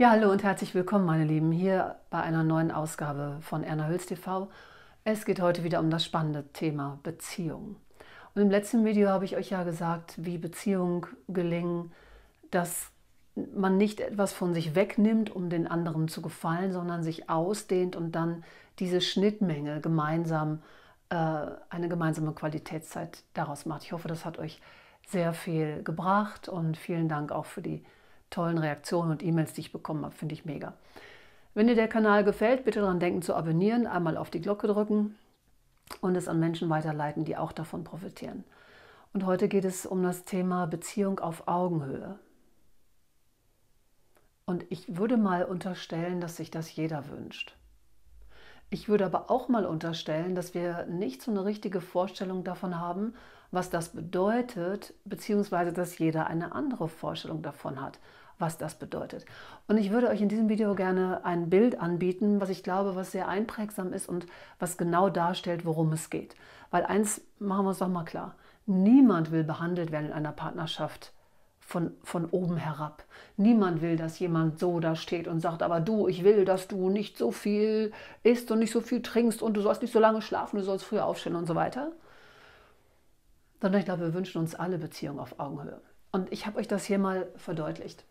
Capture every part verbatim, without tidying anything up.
Ja, hallo und herzlich willkommen, meine Lieben, hier bei einer neuen Ausgabe von Erna Hüls T V. Es geht heute wieder um das spannende Thema Beziehung. Und im letzten Video habe ich euch ja gesagt, wie Beziehungen gelingen, dass man nicht etwas von sich wegnimmt, um den anderen zu gefallen, sondern sich ausdehnt und dann diese Schnittmenge gemeinsam, äh, eine gemeinsame Qualitätszeit daraus macht. Ich hoffe, das hat euch sehr viel gebracht und vielen Dank auch für die tollen Reaktionen und E-Mails, die ich bekommen habe, finde ich mega. Wenn dir der Kanal gefällt, bitte daran denken zu abonnieren, einmal auf die Glocke drücken und es an Menschen weiterleiten, die auch davon profitieren. Und heute geht es um das Thema Beziehung auf Augenhöhe. Und ich würde mal unterstellen, dass sich das jeder wünscht. Ich würde aber auch mal unterstellen, dass wir nicht so eine richtige Vorstellung davon haben, was das bedeutet, beziehungsweise dass jeder eine andere Vorstellung davon hat, was das bedeutet. Und ich würde euch in diesem Video gerne ein Bild anbieten, was ich glaube, was sehr einprägsam ist und was genau darstellt, worum es geht. Weil eins machen wir uns doch mal klar, niemand will behandelt werden in einer Partnerschaft von, von oben herab. Niemand will, dass jemand so da steht und sagt, aber du, ich will, dass du nicht so viel isst und nicht so viel trinkst und du sollst nicht so lange schlafen, du sollst früher aufstehen und so weiter. Sondern ich glaube, wir wünschen uns alle Beziehungen auf Augenhöhe. Und ich habe euch das hier mal verdeutlicht.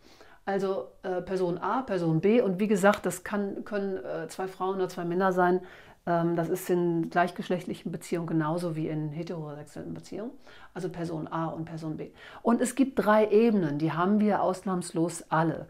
Also äh, Person A, Person B und wie gesagt, das kann, können äh, zwei Frauen oder zwei Männer sein. Ähm, das ist in gleichgeschlechtlichen Beziehungen genauso wie in heterosexuellen Beziehungen. Also Person A und Person B. Und es gibt drei Ebenen, die haben wir ausnahmslos alle.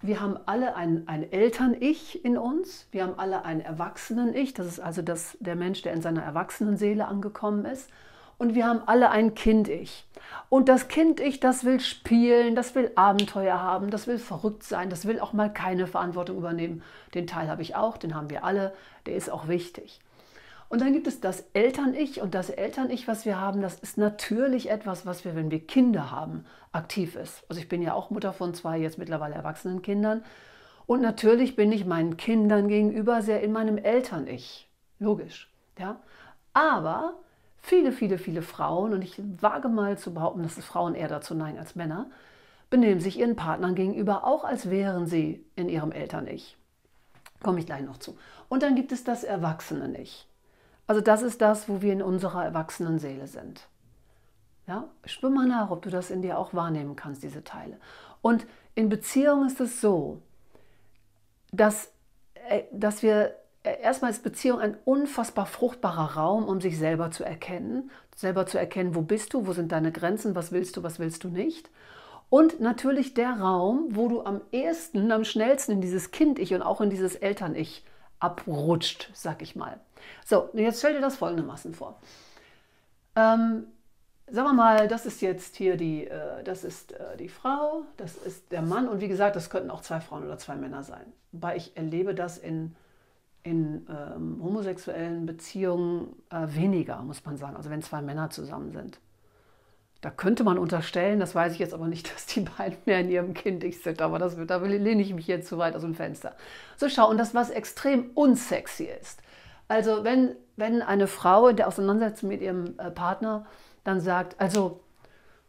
Wir haben alle ein, ein Eltern-Ich in uns, wir haben alle ein Erwachsenen-Ich, das ist also das, der Mensch, der in seiner Erwachsenenseele angekommen ist. Und wir haben alle ein Kind-Ich. Und das Kind-Ich, das will spielen, das will Abenteuer haben, das will verrückt sein, das will auch mal keine Verantwortung übernehmen. Den Teil habe ich auch, den haben wir alle, der ist auch wichtig. Und dann gibt es das Eltern-Ich und das Eltern-Ich, was wir haben, das ist natürlich etwas, was wir, wenn wir Kinder haben, aktiv ist. Also ich bin ja auch Mutter von zwei jetzt mittlerweile erwachsenen Kindern. Und natürlich bin ich meinen Kindern gegenüber sehr in meinem Eltern-Ich. Logisch. Ja? Aber viele, viele, viele Frauen, und ich wage mal zu behaupten, dass es Frauen eher dazu neigen als Männer, benehmen sich ihren Partnern gegenüber auch, als wären sie in ihrem Eltern-Ich. Komme ich gleich noch zu. Und dann gibt es das Erwachsenen-Ich. Also das ist das, wo wir in unserer Erwachsenenseele sind. Ja? Spür mal nach, ob du das in dir auch wahrnehmen kannst, diese Teile. Und in Beziehung ist es so, dass, dass wir... Erstmal ist Beziehung ein unfassbar fruchtbarer Raum, um sich selber zu erkennen. Selber zu erkennen, wo bist du, wo sind deine Grenzen, was willst du, was willst du nicht. Und natürlich der Raum, wo du am ehesten, am schnellsten in dieses Kind-Ich und auch in dieses Eltern-Ich abrutscht, sag ich mal. So, jetzt stell dir das folgendermaßen vor. Ähm, sagen wir mal, das ist jetzt hier die, äh, das ist, äh, die Frau, das ist der Mann. Und wie gesagt, das könnten auch zwei Frauen oder zwei Männer sein. Wobei ich erlebe das in... in ähm, homosexuellen Beziehungen äh, weniger, muss man sagen. Also wenn zwei Männer zusammen sind. Da könnte man unterstellen, das weiß ich jetzt aber nicht, dass die beiden mehr in ihrem Kind-Ich sind, aber das, da lehne ich mich jetzt zu weit aus dem Fenster. So, schau, und das, was extrem unsexy ist. Also wenn, wenn eine Frau in der Auseinandersetzung mit ihrem äh, Partner dann sagt, also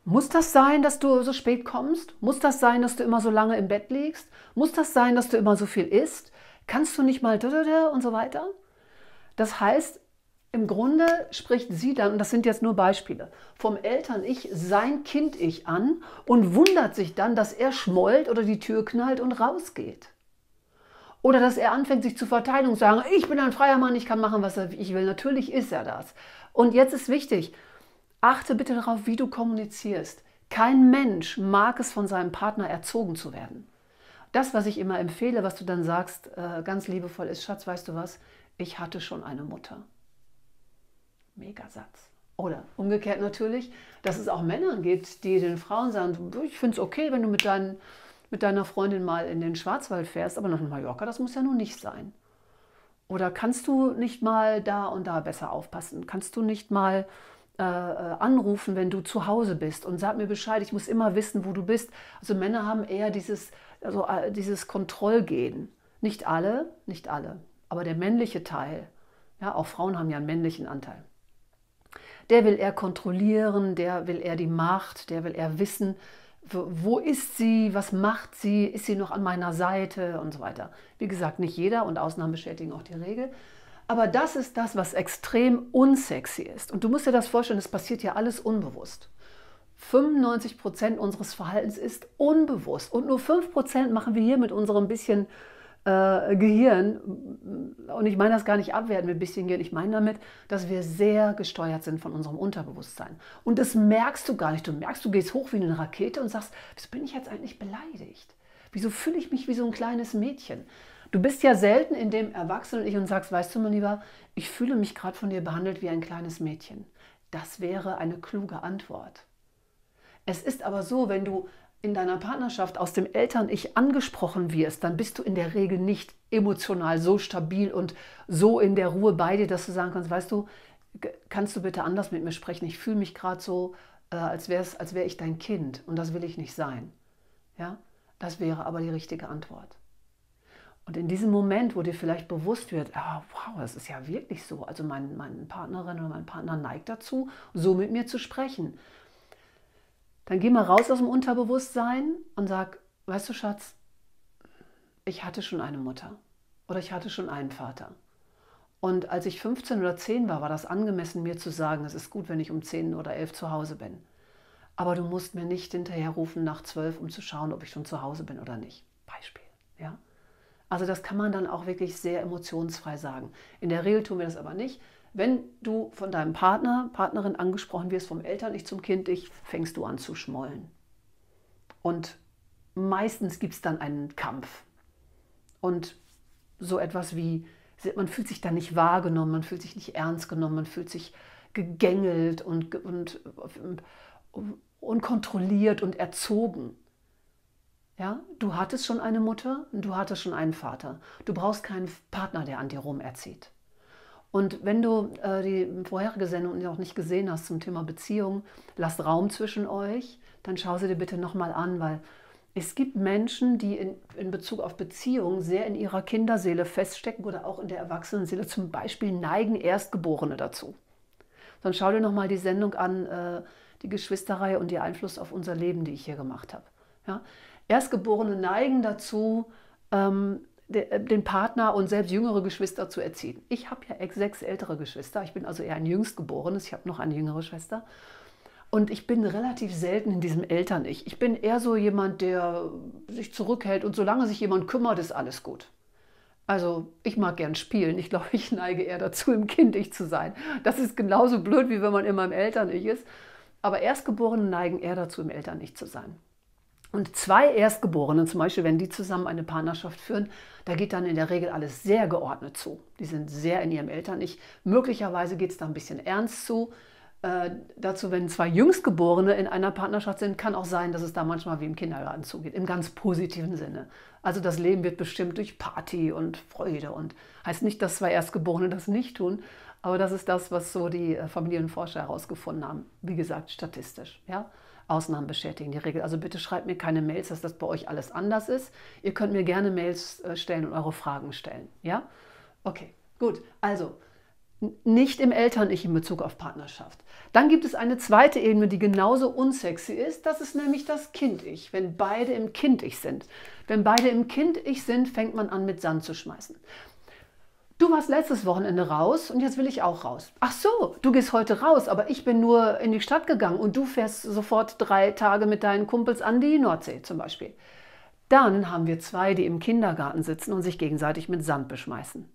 muss das sein, dass du so spät kommst? Muss das sein, dass du immer so lange im Bett liegst? Muss das sein, dass du immer so viel isst? Kannst du nicht mal und so weiter? Das heißt, im Grunde spricht sie dann, und das sind jetzt nur Beispiele, vom Eltern-Ich sein Kind-Ich an und wundert sich dann, dass er schmollt oder die Tür knallt und rausgeht. Oder dass er anfängt, sich zu verteidigen und zu sagen, ich bin ein freier Mann, ich kann machen, was ich will. Natürlich ist er das. Und jetzt ist wichtig, achte bitte darauf, wie du kommunizierst. Kein Mensch mag es, von seinem Partner erzogen zu werden. Das, was ich immer empfehle, was du dann sagst, ganz liebevoll ist, Schatz, weißt du was? Ich hatte schon eine Mutter. Mega Satz. Oder umgekehrt natürlich, dass es auch Männern gibt, die den Frauen sagen, ich finde es okay, wenn du mit, dein, mit deiner Freundin mal in den Schwarzwald fährst, aber nach Mallorca, das muss ja nun nicht sein. Oder kannst du nicht mal da und da besser aufpassen? Kannst du nicht mal äh, anrufen, wenn du zu Hause bist und sag mir Bescheid, ich muss immer wissen, wo du bist. Also Männer haben eher dieses... Also dieses Kontrollgehen. Nicht alle, nicht alle, aber der männliche Teil, ja, auch Frauen haben ja einen männlichen Anteil. Der will eher kontrollieren, der will eher die Macht, der will eher wissen, wo ist sie, was macht sie, ist sie noch an meiner Seite und so weiter. Wie gesagt, nicht jeder und Ausnahmen bestätigen auch die Regel. Aber das ist das, was extrem unsexy ist. Und du musst dir das vorstellen, es passiert ja alles unbewusst. fünfundneunzig Prozent unseres Verhaltens ist unbewusst und nur fünf Prozent machen wir hier mit unserem bisschen äh, Gehirn. Und ich meine das gar nicht abwerten mit bisschen Gehirn, ich meine damit, dass wir sehr gesteuert sind von unserem Unterbewusstsein. Und das merkst du gar nicht. Du merkst, du gehst hoch wie eine Rakete und sagst, wieso bin ich jetzt eigentlich beleidigt? Wieso fühle ich mich wie so ein kleines Mädchen? Du bist ja selten in dem Erwachsenen und ich und sagst, weißt du, mein Lieber, ich fühle mich gerade von dir behandelt wie ein kleines Mädchen. Das wäre eine kluge Antwort. Es ist aber so, wenn du in deiner Partnerschaft aus dem Eltern-Ich angesprochen wirst, dann bist du in der Regel nicht emotional so stabil und so in der Ruhe bei dir, dass du sagen kannst, weißt du, kannst du bitte anders mit mir sprechen? Ich fühle mich gerade so, äh, als wär's, als wäre ich dein Kind und das will ich nicht sein. Ja? Das wäre aber die richtige Antwort. Und in diesem Moment, wo dir vielleicht bewusst wird, oh, wow, das ist ja wirklich so, also mein, meine Partnerin oder mein Partner neigt dazu, so mit mir zu sprechen, dann geh mal raus aus dem Unterbewusstsein und sag, weißt du, Schatz, ich hatte schon eine Mutter oder ich hatte schon einen Vater. Und als ich fünfzehn oder zehn war, war das angemessen, mir zu sagen, es ist gut, wenn ich um zehn oder elf zu Hause bin. Aber du musst mir nicht hinterher rufen nach zwölf, um zu schauen, ob ich schon zu Hause bin oder nicht. Beispiel, ja? Also das kann man dann auch wirklich sehr emotionsfrei sagen. In der Regel tun wir das aber nicht. Wenn du von deinem Partner, Partnerin angesprochen wirst, vom Eltern-Ich zum Kind-Ich, fängst du an zu schmollen. Und meistens gibt es dann einen Kampf. Und so etwas wie, man fühlt sich dann nicht wahrgenommen, man fühlt sich nicht ernst genommen, man fühlt sich gegängelt und, und, und kontrolliert und erzogen. Ja, du hattest schon eine Mutter, du hattest schon einen Vater. Du brauchst keinen Partner, der an dir rumerzieht. Und wenn du äh, die vorherige Sendung noch nicht gesehen hast zum Thema Beziehung, lasst Raum zwischen euch, dann schau sie dir bitte nochmal an, weil es gibt Menschen, die in, in Bezug auf Beziehungen sehr in ihrer Kinderseele feststecken oder auch in der Erwachsenenseele, zum Beispiel neigen Erstgeborene dazu. Dann schau dir nochmal die Sendung an, äh, die Geschwisterreihe und ihr Einfluss auf unser Leben, die ich hier gemacht habe. Ja? Erstgeborene neigen dazu, ähm, den Partner und selbst jüngere Geschwister zu erziehen. Ich habe ja sechs ältere Geschwister, ich bin also eher ein Jüngstgeborenes, ich habe noch eine jüngere Schwester und ich bin relativ selten in diesem Eltern-Ich. Ich bin eher so jemand, der sich zurückhält und solange sich jemand kümmert, ist alles gut. Also ich mag gern spielen, ich glaube, ich neige eher dazu, im Kind-Ich zu sein. Das ist genauso blöd, wie wenn man immer im Eltern-Ich ist, aber Erstgeborene neigen eher dazu, im Eltern-Ich zu sein. Und zwei Erstgeborene, zum Beispiel, wenn die zusammen eine Partnerschaft führen, da geht dann in der Regel alles sehr geordnet zu. Die sind sehr in ihrem Eltern-Ich. Möglicherweise geht es da ein bisschen ernst zu. Äh, dazu, wenn zwei Jüngstgeborene in einer Partnerschaft sind, kann auch sein, dass es da manchmal wie im Kindergarten zugeht, im ganz positiven Sinne. Also das Leben wird bestimmt durch Party und Freude. Und heißt nicht, dass zwei Erstgeborene das nicht tun, aber das ist das, was so die Familienforscher herausgefunden haben. Wie gesagt, statistisch, ja. Ausnahmen bestätigen die Regel. Also bitte schreibt mir keine Mails, dass das bei euch alles anders ist. Ihr könnt mir gerne Mails stellen und eure Fragen stellen. Ja? Okay, gut. Also, nicht im Eltern-Ich in Bezug auf Partnerschaft. Dann gibt es eine zweite Ebene, die genauso unsexy ist. Das ist nämlich das Kind-Ich, wenn beide im Kind-Ich sind. Wenn beide im Kind-Ich sind, fängt man an, mit Sand zu schmeißen. Du warst letztes Wochenende raus und jetzt will ich auch raus. Ach so, du gehst heute raus, aber ich bin nur in die Stadt gegangen und du fährst sofort drei Tage mit deinen Kumpels an die Nordsee zum Beispiel. Dann haben wir zwei, die im Kindergarten sitzen und sich gegenseitig mit Sand beschmeißen.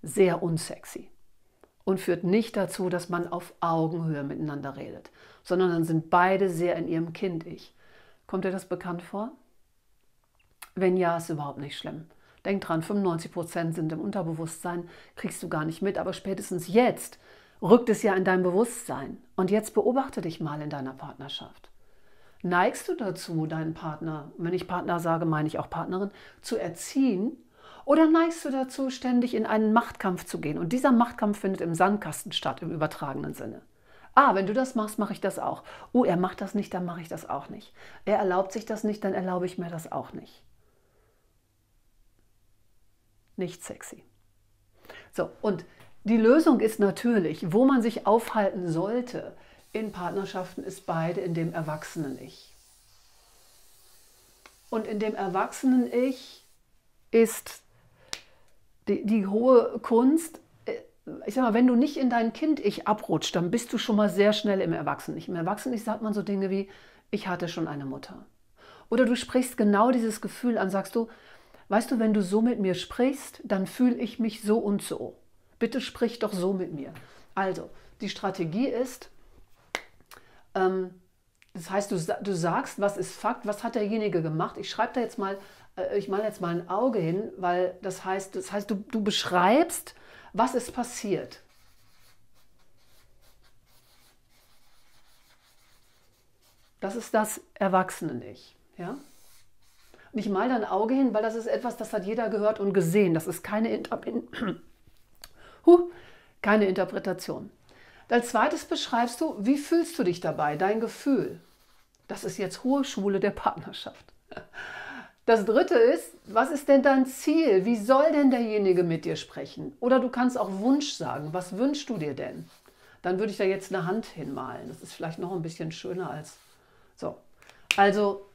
Sehr unsexy und führt nicht dazu, dass man auf Augenhöhe miteinander redet, sondern dann sind beide sehr in ihrem Kind-Ich. Kommt dir das bekannt vor? Wenn ja, ist überhaupt nicht schlimm. Denk dran, fünfundneunzig Prozent sind im Unterbewusstsein, kriegst du gar nicht mit, aber spätestens jetzt rückt es ja in dein Bewusstsein. Und jetzt beobachte dich mal in deiner Partnerschaft. Neigst du dazu, deinen Partner, wenn ich Partner sage, meine ich auch Partnerin, zu erziehen? Oder neigst du dazu, ständig in einen Machtkampf zu gehen? Und dieser Machtkampf findet im Sandkasten statt, im übertragenen Sinne. Ah, wenn du das machst, mache ich das auch. Oh, er macht das nicht, dann mache ich das auch nicht. Er erlaubt sich das nicht, dann erlaube ich mir das auch nicht. Nicht sexy. So, und die Lösung ist natürlich, wo man sich aufhalten sollte in Partnerschaften, ist beide in dem Erwachsenen-Ich. Und in dem Erwachsenen-Ich ist die, die hohe Kunst, ich sag mal, wenn du nicht in dein Kind-Ich abrutscht, dann bist du schon mal sehr schnell im Erwachsenen-Ich. Im Erwachsenen-Ich sagt man so Dinge wie, ich hatte schon eine Mutter. Oder du sprichst genau dieses Gefühl an, sagst du, weißt du, wenn du so mit mir sprichst, dann fühle ich mich so und so. Bitte sprich doch so mit mir. Also, die Strategie ist, ähm, das heißt, du, du sagst, was ist Fakt, was hat derjenige gemacht? Ich schreibe da jetzt mal, äh, ich male jetzt mal ein Auge hin, weil das heißt, das heißt du, du beschreibst, was ist passiert. Das ist das Erwachsenen-Ich, ja? Und ich male da ein Auge hin, weil das ist etwas, das hat jeder gehört und gesehen. Das ist keine, Inter huh, keine Interpretation. Als zweites beschreibst du, wie fühlst du dich dabei, dein Gefühl. Das ist jetzt hohe Schule der Partnerschaft. Das dritte ist, was ist denn dein Ziel? Wie soll denn derjenige mit dir sprechen? Oder du kannst auch Wunsch sagen. Was wünschst du dir denn? Dann würde ich da jetzt eine Hand hinmalen. Das ist vielleicht noch ein bisschen schöner als... So, also,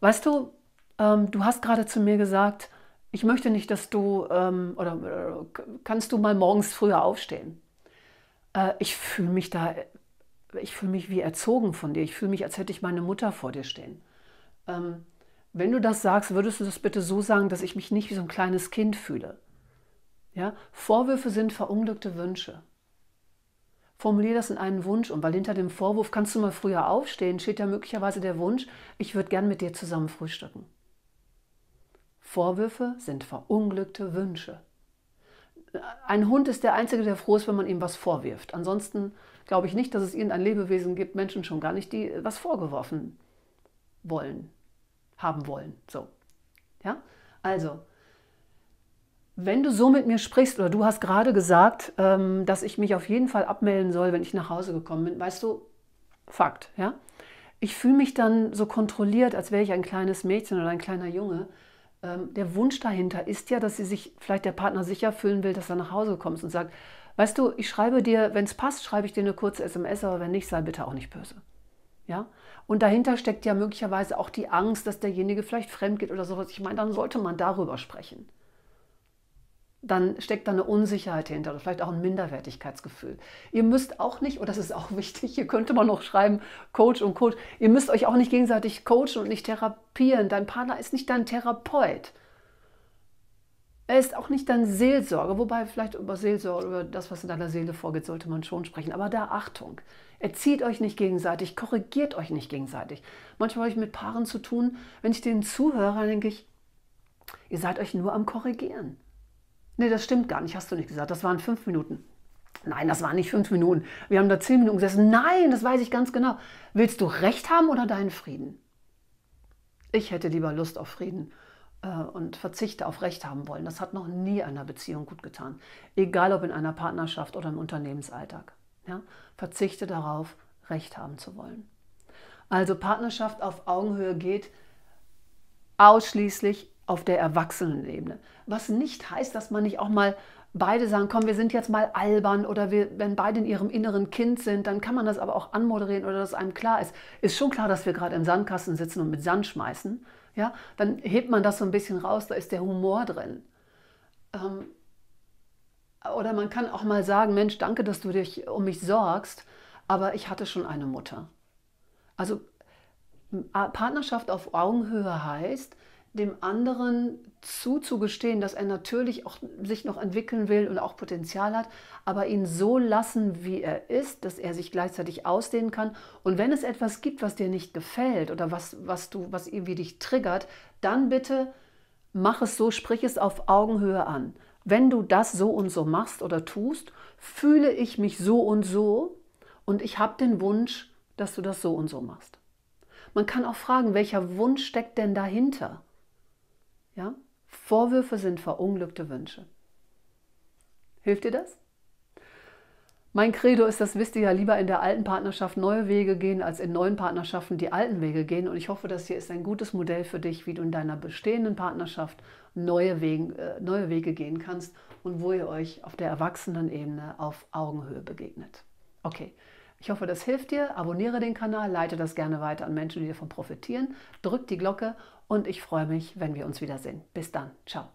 weißt du, ähm, du hast gerade zu mir gesagt, ich möchte nicht, dass du, ähm, oder, oder kannst du mal morgens früher aufstehen? Äh, ich fühle mich da, ich fühle mich wie erzogen von dir. Ich fühle mich, als hätte ich meine Mutter vor dir stehen. Ähm, wenn du das sagst, würdest du das bitte so sagen, dass ich mich nicht wie so ein kleines Kind fühle. Ja? Vorwürfe sind verunglückte Wünsche. Formulier das in einen Wunsch um, weil hinter dem Vorwurf, kannst du mal früher aufstehen, steht ja möglicherweise der Wunsch, ich würde gern mit dir zusammen frühstücken. Vorwürfe sind verunglückte Wünsche. Ein Hund ist der Einzige, der froh ist, wenn man ihm was vorwirft. Ansonsten glaube ich nicht, dass es irgendein Lebewesen gibt, Menschen schon gar nicht, die was vorgeworfen wollen, haben wollen. So. Ja? Also, wenn du so mit mir sprichst, oder du hast gerade gesagt, ähm, dass ich mich auf jeden Fall abmelden soll, wenn ich nach Hause gekommen bin, weißt du, Fakt, ja? Ich fühle mich dann so kontrolliert, als wäre ich ein kleines Mädchen oder ein kleiner Junge. Ähm, der Wunsch dahinter ist ja, dass sie sich, vielleicht der Partner sicher fühlen will, dass er nach Hause kommt und sagt, weißt du, ich schreibe dir, wenn es passt, schreibe ich dir eine kurze S M S, aber wenn nicht, sei bitte auch nicht böse. Ja? Und dahinter steckt ja möglicherweise auch die Angst, dass derjenige vielleicht fremd geht oder sowas. Ich meine, dann sollte man darüber sprechen. Dann steckt da eine Unsicherheit hinter oder vielleicht auch ein Minderwertigkeitsgefühl. Ihr müsst auch nicht, und das ist auch wichtig, hier könnte man noch schreiben, Coach und Coach, ihr müsst euch auch nicht gegenseitig coachen und nicht therapieren. Dein Partner ist nicht dein Therapeut. Er ist auch nicht dein Seelsorger, wobei vielleicht über Seelsorge, über das, was in deiner Seele vorgeht, sollte man schon sprechen. Aber da Achtung, erzieht euch nicht gegenseitig, korrigiert euch nicht gegenseitig. Manchmal habe ich mit Paaren zu tun, wenn ich denen zuhöre, denke ich, ihr seid euch nur am Korrigieren. Nee, das stimmt gar nicht, hast du nicht gesagt. Das waren fünf Minuten. Nein, das waren nicht fünf Minuten. Wir haben da zehn Minuten gesessen. Nein, das weiß ich ganz genau. Willst du Recht haben oder deinen Frieden? Ich hätte lieber Lust auf Frieden äh, und verzichte auf Recht haben wollen. Das hat noch nie einer Beziehung gut getan. Egal ob in einer Partnerschaft oder im Unternehmensalltag. Ja? Verzichte darauf, Recht haben zu wollen. Also Partnerschaft auf Augenhöhe geht ausschließlich auf der Erwachsenenebene. Was nicht heißt, dass man nicht auch mal beide sagen, komm, wir sind jetzt mal albern oder wir, wenn beide in ihrem inneren Kind sind, dann kann man das aber auch anmoderieren oder dass einem klar ist. Ist schon klar, dass wir gerade im Sandkasten sitzen und mit Sand schmeißen. Ja? Dann hebt man das so ein bisschen raus, da ist der Humor drin. Ähm, oder man kann auch mal sagen, Mensch, danke, dass du dich um mich sorgst, aber ich hatte schon eine Mutter. Also Partnerschaft auf Augenhöhe heißt, dem anderen zuzugestehen, dass er natürlich auch sich noch entwickeln will und auch Potenzial hat, aber ihn so lassen, wie er ist, dass er sich gleichzeitig ausdehnen kann. Und wenn es etwas gibt, was dir nicht gefällt oder was, was, du, was irgendwie dich triggert, dann bitte mach es so, sprich es auf Augenhöhe an. Wenn du das so und so machst oder tust, fühle ich mich so und so und ich habe den Wunsch, dass du das so und so machst. Man kann auch fragen, welcher Wunsch steckt denn dahinter? Ja? Vorwürfe sind verunglückte Wünsche. Hilft dir das? Mein Credo ist, das wisst ihr ja, lieber in der alten Partnerschaft neue Wege gehen, als in neuen Partnerschaften die alten Wege gehen. Und ich hoffe, das hier ist ein gutes Modell für dich, wie du in deiner bestehenden Partnerschaft neue Wege, äh, neue Wege gehen kannst und wo ihr euch auf der Erwachsenenebene auf Augenhöhe begegnet. Okay. Ich hoffe, das hilft dir. Abonniere den Kanal, leite das gerne weiter an Menschen, die davon profitieren. Drück die Glocke und ich freue mich, wenn wir uns wiedersehen. Bis dann. Ciao.